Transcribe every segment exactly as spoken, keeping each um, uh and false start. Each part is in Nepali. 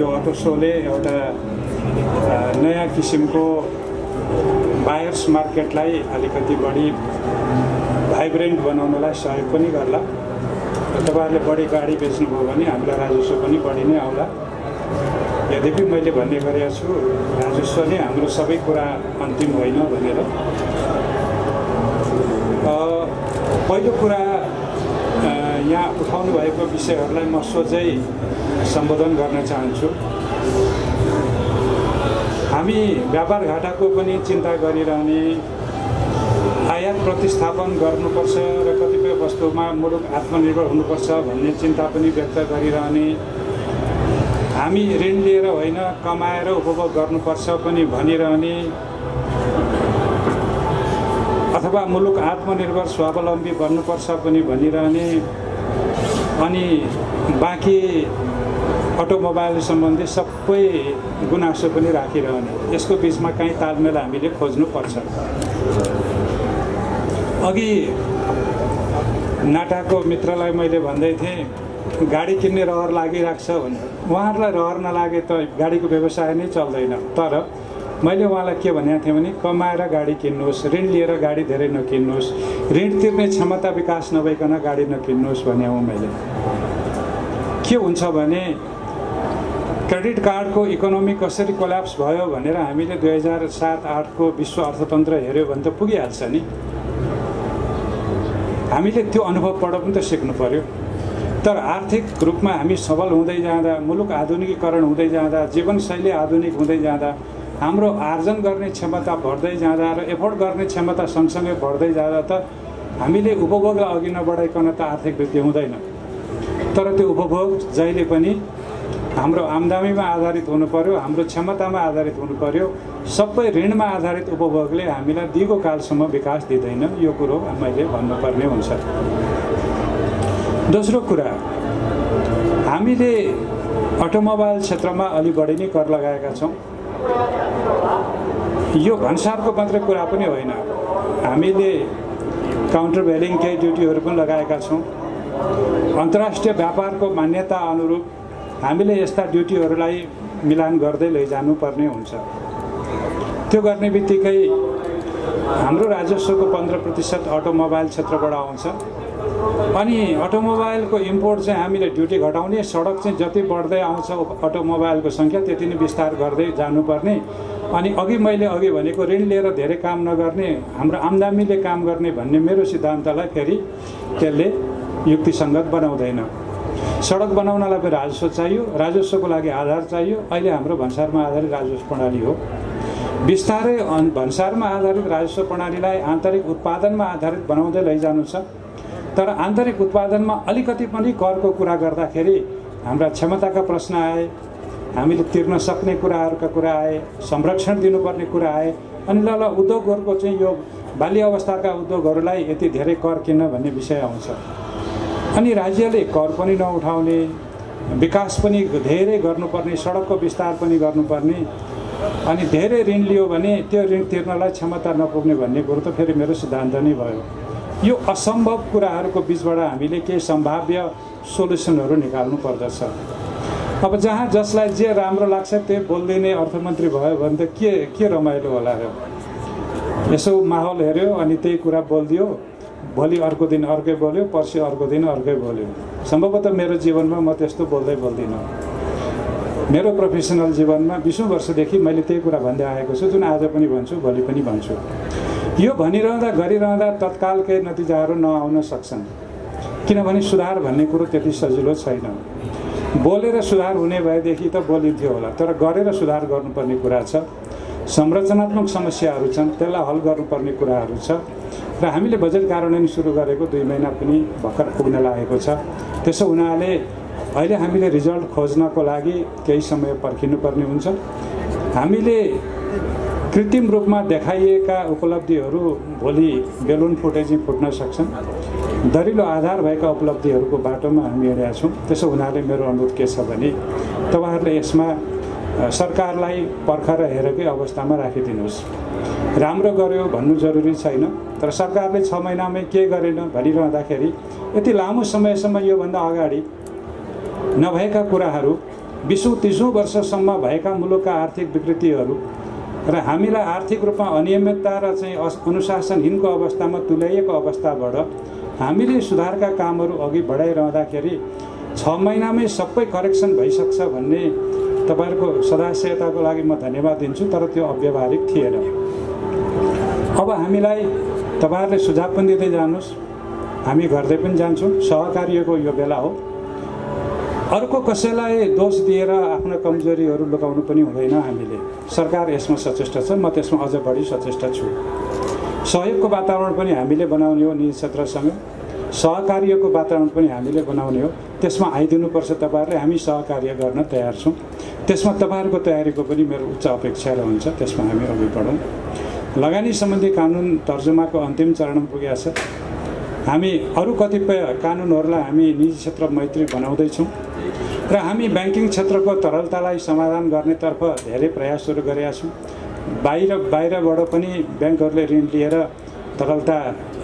यो अटो सोले एउटा नयाँ किसिमको बायर्स मार्केटलाई अलिकति बढी भाइब्रेन्ट बनाउनलाई सहयोग पनि गर्ला। तपाईहरुले बढी गाडी बेच्नुभयो भने हामीलाई राजस्व पनि बढी नै आउला। यद्यपि मैले भन्ने गरेको छु राजस्व नै हाम्रो सबै कुरा अन्तिम होइन भनेर। पहिलो कुरा यहाँ उठाउनु भएको विषयहरूलाई म सोझै सम्बोधन गर्न चाहन्छु। हामी व्यापार घाटाको पनि चिन्ता गरिरहने, आयात प्रतिस्थापन गर्नुपर्छ र कतिपय वस्तुमा मुलुक आत्मनिर्भर हुनुपर्छ भन्ने चिन्ता पनि व्यक्त गरिरहने, हामी ऋण लिएर होइन कमाएर उपभोग गर्नुपर्छ पनि भनिरहने, अथवा मुलुक आत्मनिर्भर स्वावलम्बी बन्नुपर्छ पनि भनिरहने, अनि बाँकी अटोमोबाइल सम्बन्धी सबै गुनासो पनि राखिरहने। यसको बिचमा कहीँ तालमेल हामीले खोज्नुपर्छ। अघि नाटाको मित्रलाई मैले भन्दै थिएँ गाडी किन्ने रहर लागिरहेको छ भनेर। उहाँहरूलाई रहर नलागे त गाडीको व्यवसाय नै चल्दैन। तर मैले उहाँलाई के भनेको थिएँ भने कमाएर गाडी किन्नुहोस्, ऋण लिएर गाडी धेरै नकिन्नुहोस्, ऋण तिर्ने क्षमता विकास नभइकन गाडी नकिन्नुहोस् भने हो। मैले के हुन्छ भने क्रेडिट कार्डको इकोनोमी कसरी कोल्याप्स भयो भनेर हामीले दुई हजार सात आठको विश्व अर्थतन्त्र हेऱ्यौँ भने त पुगिहाल्छ नि। हामीले त्यो अनुभवबाट पनि त सिक्नु पऱ्यो। तर आर्थिक रूपमा हामी सबल हुँदै जाँदा, मुलुक आधुनिकीकरण हुँदै जाँदा, जीवनशैली आधुनिक हुँदै जाँदा, हाम्रो आर्जन गर्ने क्षमता बढ्दै जाँदा र एफोर्ड गर्ने क्षमता सँगसँगै बढ्दै जाँदा त हामीले उपभोगलाई अघि नबढाइकन त आर्थिक वृद्धि हुँदैन। तर त्यो उपभोग जहिले पनि हाम्रो आम्दामीमा आधारित हुनु पर्यो, हाम्रो क्षमतामा आधारित हुनु पर्यो। सबै ऋणमा आधारित उपभोगले हामीलाई दिगो कालसम्म विकास दिँदैन। यो कुरो मैले भन्नुपर्ने हुन्छ। दोस्रो कुरा, हामीले अटोमोबाइल क्षेत्रमा अलि बढी नै कर लगाएका छौँ। यो भन्सारको मात्रै कुरा पनि होइन, हामीले काउन्टर भ्यालिङ केही ड्युटीहरू पनि लगाएका छौँ। अन्तर्राष्ट्रिय व्यापारको मान्यता अनुरूप हामीले यस्ता ड्युटीहरूलाई मिलान गर्दै लैजानुपर्ने हुन्छ। त्यो गर्ने बित्तिकै हाम्रो राजस्वको पन्ध्र प्रतिशत अटोमोबाइल क्षेत्रबाट आउँछ। अनि अटोमोबाइलको इम्पोर्ट चाहिँ हामीले ड्युटी घटाउने, सडक चाहिँ जति बढ्दै आउँछ अटोमोबाइलको सङ्ख्या त्यति नै विस्तार गर्दै जानुपर्ने। अनि अघि मैले अघि भनेको ऋण लिएर धेरै काम नगर्ने, हाम्रो आम्दामीले काम गर्ने भन्ने मेरो सिद्धान्तलाई फेरि त्यसले युक्तिसङ्गत बनाउँदैन। सडक बनाउनलाई पनि राजस्व चाहियो, राजस्वको लागि आधार चाहियो। अहिले हाम्रो भन्सारमा आधारित राजस्व प्रणाली हो। बिस्तारै भन्सारमा आधारित राजस्व प्रणालीलाई आन्तरिक उत्पादनमा आधारित बनाउँदै लैजानु छ। तर आन्तरिक उत्पादनमा अलिकति पनि करको कुरा गर्दाखेरि हाम्रा क्षमताका प्रश्न आए, हामीले तिर्न सक्ने कुराहरूका कुरा आए, संरक्षण दिनुपर्ने कुरा आए। अनि ल ल उद्योगहरूको चाहिँ यो बाल्य अवस्थाका उद्योगहरूलाई यति धेरै कर किन भन्ने विषय आउँछ। अनि राज्यले कर पनि नउठाउने, विकास पनि धेरै गर्नुपर्ने, सडकको विस्तार पनि गर्नुपर्ने, अनि धेरै ऋण लियो भने त्यो ऋण तिर्नलाई क्षमता नपुग्ने भन्ने कुरो त फेरि मेरो सिद्धान्त नै भयो। यो असम्भव कुराहरूको बिचबाट हामीले केही सम्भाव्य सोल्युसनहरू निकाल्नु पर्दछ। अब जहाँ जसलाई जे राम्रो लाग्छ त्यही बोलिदिने अर्थमन्त्री भयो भने त के के रमाइलो होला र। यसो माहौल हेऱ्यो अनि त्यही कुरा बोलिदियो, भोलि अर्को दिन अर्कै बोल्यो, पर्सि अर्को दिन अर्कै बोल्यो। सम्भवतः मेरो जीवनमा म त्यस्तो बोल्दै बोल्दिनँ। मेरो प्रोफेसनल जीवनमा बिसौँ वर्षदेखि मैले त्यही कुरा भन्दै आएको छु, जुन आज पनि भन्छु, भोलि पनि भन्छु। यो भनिरहँदा गरिरहँदा तत्काल केही नतिजाहरू नआउन सक्छन्, किनभने सुधार भन्ने कुरो त्यति सजिलो छैन। बोलेर सुधार हुने भएदेखि त बोलिन्थ्यो होला, तर गरेर सुधार गर्नुपर्ने कुरा छ। संरचनात्मक समस्याहरू छन्, त्यसलाई हल गर्नुपर्ने कुराहरू छ। र हामीले बजेट कार्यान्वयन सुरु गरेको दुई महिना पनि भर्खर पुग्न लागेको छ। त्यसो हुनाले अहिले हामीले रिजल्ट खोज्नको लागि केही समय पर्खिनुपर्ने हुन्छ। हामीले कृत्रिम रूपमा देखाइएका उपलब्धिहरू भोलि बेलुन फुटे चाहिँ फुट्न सक्छन्। दरिलो आधार भएका उपलब्धिहरूको बाटोमा हामी हिँडेका छौँ। त्यसो हुनाले मेरो अनुरोध के छ भने तपाईँहरूले यसमा सरकारलाई पर्खेर हेरेकै अवस्थामा राखिदिनुहोस्। राम्रो गर्यो भन्नु जरुरी छैन। तर सरकारले छ महिनामै के गरेन भनिरहँदाखेरि यति लामो समयसम्म योभन्दा अगाडि नभएका कुराहरू बीसौं तीसौं वर्षसम्म भएका मुलुकका आर्थिक विकृतिहरू र हामीलाई आर्थिक रूपमा अनियमितता र चाहिँ अनुशासनहीनको अवस्थामा तुल्याइएको अवस्थाबाट हामीले सुधारका कामहरू अघि बढाइरहँदाखेरि छ महिनामै सबै करेक्सन भइसक्छ भन्ने तपाईहरुको सदास्यताको लागि म धन्यवाद दिन्छु। तर त्यो अव्यावहारिक थिएन। अब हामीलाई तपाईहरुले सुझाव पनि दिँदै जानुस्, हामी गर्दै पनि जान्छौं। सहकार्यको यो बेला हो। अर्को कसैलाई दोष दिएर आफ्ना कमजोरीहरू लुकाउनु पनि हुँदैन। हामीले सरकार यसमा सचेष्ट छ, म त्यसमा अझ बढी सचेष्ट छु। सहयोगको वातावरण पनि हामीले बनाउने हो। निजी क्षेत्रसँग सहकार्यको वातावरण पनि हामीले बनाउने हो। त्यसमा आइदिनुपर्छ तपाईहरुले। हामी सहकार्य गर्न तयार छौं। त्यसमा तपाईहरुको तयारीको पनि मेरो उच्च अपेक्षा रहन्छ। त्यसमा हामी अघि बढौं। लगानी सम्बन्धी कानुन तर्जुमाको अन्तिम चरणमा पुगेको छ। हामी अरु कतिपय कानुनहरूलाई हामी निजी क्षेत्र मैत्री बनाउँदै छौं र हामी बैंकिङ क्षेत्रको तरलतालाई समाधान गर्नेतर्फ धेरै प्रयासहरू गरेका छौं। बाहिर बाहिरबाट पनि बैंकहरूले ऋण लिएर तरलता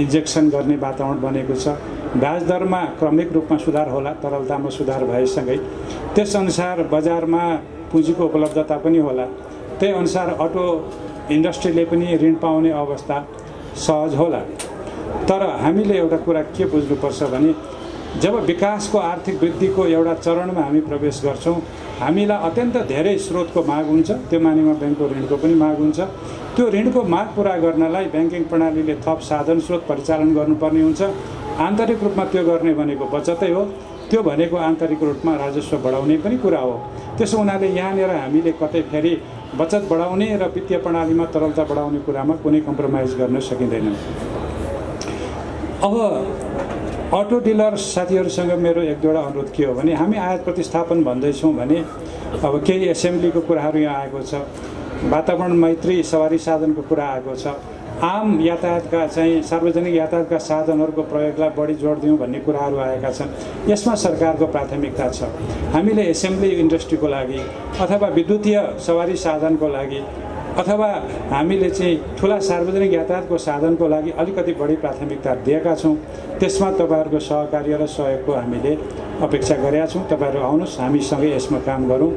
इन्जेक्सन गर्ने वातावरण बनेको छ। ब्याज दरमा क्रमिक रूपमा सुधार होला। तरलतामा सुधार भएसँगै त्यसअनुसार बजारमा पुँजीको उपलब्धता पनि होला। त्यही अनुसार अटो इन्डस्ट्रीले पनि ऋण पाउने अवस्था सहज होला। तर हामीले एउटा कुरा के बुझ्नुपर्छ भने जब विकासको आर्थिक वृद्धिको एउटा चरणमा हामी प्रवेश गर्छौं, हामीलाई अत्यन्त धेरै स्रोतको माग हुन्छ। त्यो मानिमा बैंकको ऋणको पनि माग हुन्छ। त्यो ऋणको माग पूरा गर्नलाई बैंकिङ प्रणालीले थप साधन स्रोत परिचालन गर्नुपर्ने हुन्छ। आन्तरिक रूपमा त्यो गर्ने भनेको बचतै हो। त्यो भनेको आन्तरिक रूपमा राजस्व बढाउने पनि कुरा हो। त्यसो हुनाले यहाँनिर हामीले कतै फेरि बचत बढाउने र वित्तीय प्रणालीमा तरलता बढाउने कुरामा कुनै कम्प्रोमाइज गर्न सकिँदैन। अब अटो डिलर साथीहरूसँग मेरो एक दुईवटा अनुरोध के हो भने हामी आयात प्रतिस्थापन भन्दैछौँ भने अब केही एसेम्ब्लीको कुराहरू यहाँ आएको छ, वातावरण मैत्री सवारी साधनको कुरा आएको छ, आम यातायातका चाहिँ सार्वजनिक यातायातका साधनहरूको प्रयोगलाई बढी जोड दिउँ भन्ने कुराहरू आएका छन्। यसमा सरकारको प्राथमिकता छ। हामीले एसेम्ब्ली इन्डस्ट्रीको लागि अथवा विद्युतीय सवारी साधनको लागि अथवा हामीले चाहिँ ठुला सार्वजनिक यातायातको साधनको लागि अलिकति बढी प्राथमिकता दिएका छौँ। त्यसमा तपाईहरुको सहकार्य र सहयोगको हामीले अपेक्षा गरेका छौँ। तपाईहरु आउनुहोस्, हामीसँगै यसमा काम गरौँ।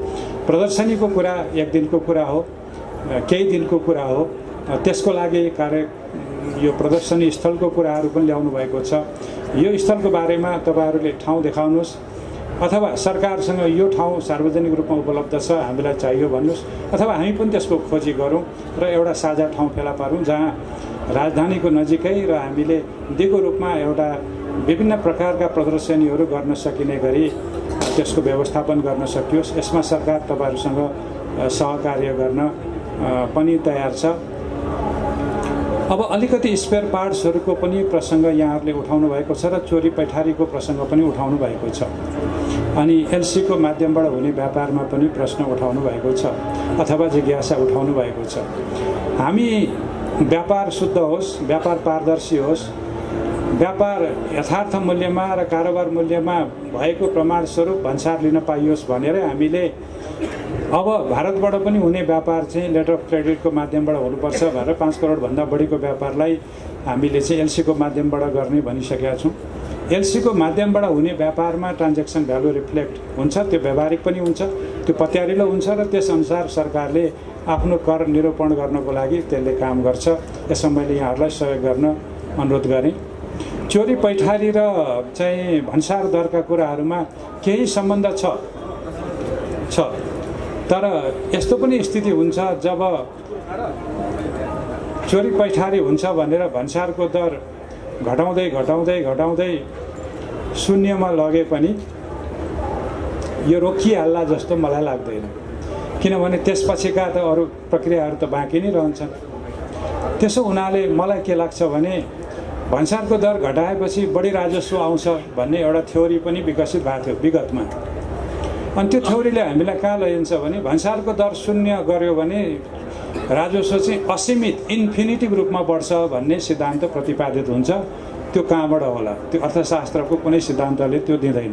प्रदर्शनीको कुरा एक दिनको कुरा हो, केही दिनको कुरा हो। त्यसको लागि कार्य यो प्रदर्शनी स्थलको कुराहरू पनि ल्याउनु भएको छ। यो स्थलको बारेमा तपाईहरुले ठाउँ देखाउनुहोस् अथवा सरकारसँग यो ठाउँ सार्वजनिक रूपमा उपलब्ध छ, हामीलाई चाहियो भन्नुहोस् अथवा हामी पनि त्यसको खोजी गरौँ र एउटा साझा ठाउँ फेला पारौँ जहाँ राजधानीको नजिकै र हामीले दिगो रूपमा एउटा विभिन्न प्रकारका प्रदर्शनीहरू गर्न सकिने गरी त्यसको व्यवस्थापन गर्न सकियोस्। यसमा सरकार तपाईहरुसँग सहकार्य गर्न पनि तयार छ। अब अलिकति स्पेयर पार्ट्सहरूको पनि प्रसङ्ग यहाँहरूले उठाउनु भएको छ र चोरी पैठारीको प्रसङ्ग पनि उठाउनु भएको छ अनि एलसीको माध्यमबाट हुने व्यापारमा पनि प्रश्न उठाउनु भएको छ अथवा जिज्ञासा उठाउनु भएको छ। हामी व्यापार शुद्ध होस्, व्यापार पारदर्शी होस्, व्यापार यथार्थ मूल्यमा र कारोबार मूल्यमा भएको प्रमाणस्वरूप भन्सार लिन पाइयोस् भनेर हामीले अब भारतबाट पनि हुने व्यापार चाहिँ लेटर अफ क्रेडिटको माध्यमबाट हुनुपर्छ भनेर पाँच करोडभन्दा बढीको व्यापारलाई हामीले चाहिँ एलसीको माध्यमबाट गर्ने भनिसकेका छौँ। एलसीको माध्यमबाट हुने व्यापारमा ट्रान्ज्याक्सन भ्यालु रिफ्लेक्ट हुन्छ, त्यो व्यावहारिक पनि हुन्छ, त्यो पत्यारिलो हुन्छ र त्यसअनुसार सरकारले आफ्नो कर निरूपण गर्नको लागि त्यसले काम गर्छ। यसमा मैले यहाँहरूलाई सहयोग गर्न अनुरोध गरेँ। चोरी पैठारी र चाहिँ भन्सार दरका कुराहरूमा केही सम्बन्ध छ छ तर यस्तो पनि स्थिति हुन्छ जब चोरी पैठारी हुन्छ भनेर भन्सारको दर घटाउँदै घटाउँदै घटाउँदै शून्यमा लगे पनि यो रोकिहाल्ला जस्तो मलाई लाग्दैन, किनभने त्यसपछिका त अरू प्रक्रियाहरू त बाँकी नै रहन्छन्। त्यसो हुनाले मलाई के लाग्छ भने भन्सारको दर घटाएपछि बढी राजस्व आउँछ भन्ने एउटा थ्योरी पनि विकसित भएको थियो विगतमा। अनि त्यो थ्योरीले हामीलाई कहाँ लैजान्छ भने भन्सारको दर शून्य गर्यो भने राजस्व चाहिँ असीमित इन्फिनिटिभ रूपमा बढ्छ भन्ने सिद्धान्त प्रतिपादित हुन्छ। त्यो कहाँबाट होला? त्यो अर्थशास्त्रको कुनै सिद्धान्तले त्यो दिँदैन।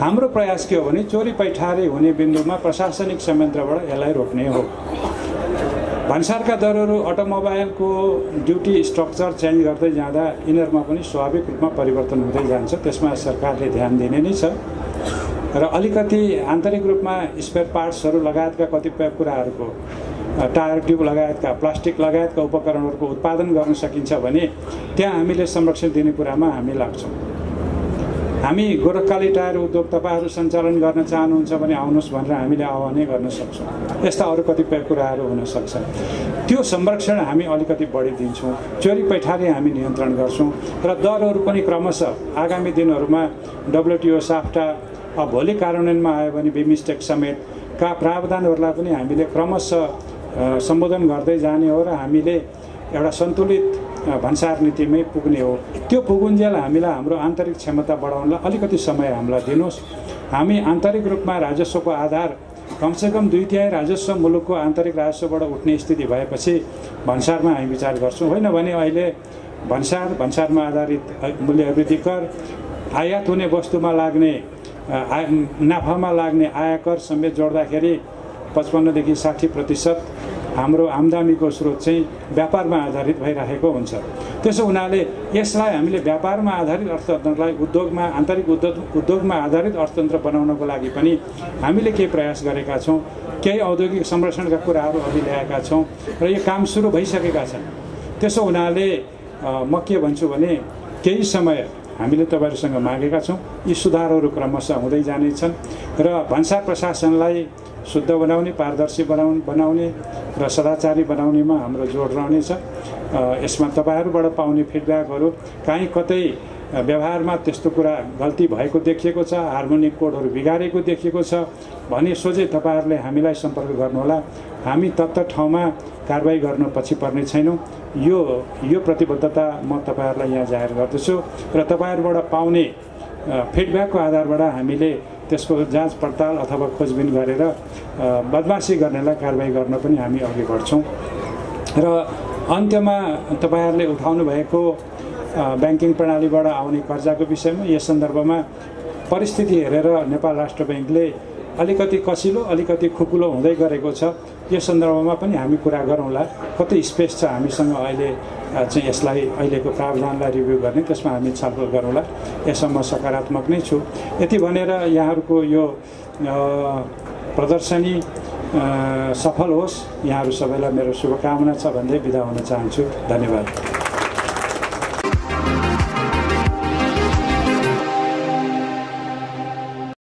हाम्रो प्रयास के हो भने चोरी पैठारी हुने बिन्दुमा प्रशासनिक संयन्त्रबाट यसलाई रोक्ने हो। भन्सारका दरहरू अटोमोबाइलको ड्युटी स्ट्रक्चर चेन्ज गर्दै जाँदा यिनीहरूमा पनि स्वाभाविक रूपमा परिवर्तन हुँदै जान्छ। त्यसमा सरकारले ध्यान दिने नै छ र र अलिकति आन्तरिक रूपमा स्पेयर पार्ट्सहरु लगायतका कतिपय कुराहरुको टायर ट्युब लगायतका प्लास्टिक लगायतका उपकरणहरुको उत्पादन गर्न सकिन्छ भने त्यहाँ हामीले संरक्षण दिने कुरामा हामी लाग्छौं। हामी गोरखकाली टायर उद्योग तपाईहरु सञ्चालन गर्न चाहनुहुन्छ भने आउनुस् भनेर हामीले आह्वान गर्न सक्छौं। यस्ता अरु कतिपय कुराहरु हुन सक्छन्, त्यो संरक्षण हामी अलिकति बढी दिन्छौं। चोरी पैठारी हामी नियन्त्रण गर्छौं र दरहरु पनि क्रमशः आगामी दिनहरुमा डब्ल्यूटीओ साफ्टा अब भोलि कार्यान्वयनमा आयो भने बिमिस्टेक समेत का प्रावधानहरुलाई पनि हामीले क्रमशः सम्बोधन गर्दै जाने हो र हामीले एउटा सन्तुलित भन्सार नीतिमै पुग्ने हो। त्यो पुगुन्जेल हामीलाई हाम्रो आन्तरिक क्षमता बढाउनलाई अलिकति समय हामीलाई दिनुस्। हामी आन्तरिक रूपमा राजस्वको आधार कमसेकम दुई तिहाई राजस्व मुलुकको आन्तरिक राजस्वबाट उठ्ने स्थिति भएपछि भन्सारमा हामी विचार गर्छौं। होइन भने अहिले भन्सार भन्सारमा आधारित मूल्य वृद्धि कर, आयात हुने वस्तुमा लाग्ने नाफामा लाग्ने आयकर समेत जोड्दाखेरि पचपन्नदेखि साठी प्रतिशत हाम्रो आम्दानीको स्रोत चाहिँ व्यापारमा आधारित भइरहेको हुन्छ। त्यसो हुनाले यसलाई हामीले व्यापारमा आधारित अर्थतन्त्रलाई उद्योगमा आन्तरिक उद्योग उद्योगमा आधारित अर्थतन्त्र बनाउनको लागि पनि हामीले केही प्रयास गरेका छौं। केही औद्योगिक संरक्षणका कुराहरू अघि ल्याएका छौं र यो काम सुरु भइसकेका छन्। त्यसो हुनाले म के भन्छु भने केही समय हामीले तपाईहरुसँग मागेका छौं, यी सुधारहरु क्रमशः हुँदै जाने छन् र भन्सार प्रशासनलाई शुद्ध बनाउने, पारदर्शी बनाउने बनाउने र सदाचारी बनाउनेमा हाम्रो जोड रहनेछ। यसमा तपाईहरुबाट पाउने फिडब्याकहरु कहीं कतै व्यवहारमा त्यस्तो कुरा गल्ती भएको देखिएको छ, हार्मोनिक कोडहरु बिगारेको देखिएको छ भने सोझै तपाईहरुले हामीलाई सम्पर्क गर्नुहोला। हामी तत्त ठाउँमा कारबाही गर्न पछि पर्ने छैनौं। यो यो प्रतिबद्धता म तपाईहरुलाई यहाँ जाहेर गर्दछु र तपाईहरुबाट पाउने फिडब्याकको आधारबाट हामीले त्यसको जाँच पडताल अथवा खोजबिन गरेर बदमासी गर्नेलाई कारबाही गर्न पनि हामी अघि बढ्छौं। र अन्त्यमा तपाईहरुले उठाउनु भएको बैंकिङ प्रणालीबाट आउने कर्जाको विषयमा यस सन्दर्भमा परिस्थिति हेरेर नेपाल राष्ट्र बैंकले अलिकति कसिलो अलिकति खुकुलो हुँदै गरेको छ। यो सन्दर्भमा पनि हामी कुरा गरौँला, कति स्पेस छ हामीसँग अहिले चाहिँ यसलाई अहिलेको प्रावधानलाई रिभ्यू गर्ने, त्यसमा हामी छलफल गरौँला। यसमा सकारात्मक नै छु। यति भनेर यहाँहरूको यो प्रदर्शनी सफल होस्, यहाँहरू सबैलाई मेरो शुभकामना छ भन्दै बिदा हुन चाहन्छु। धन्यवाद।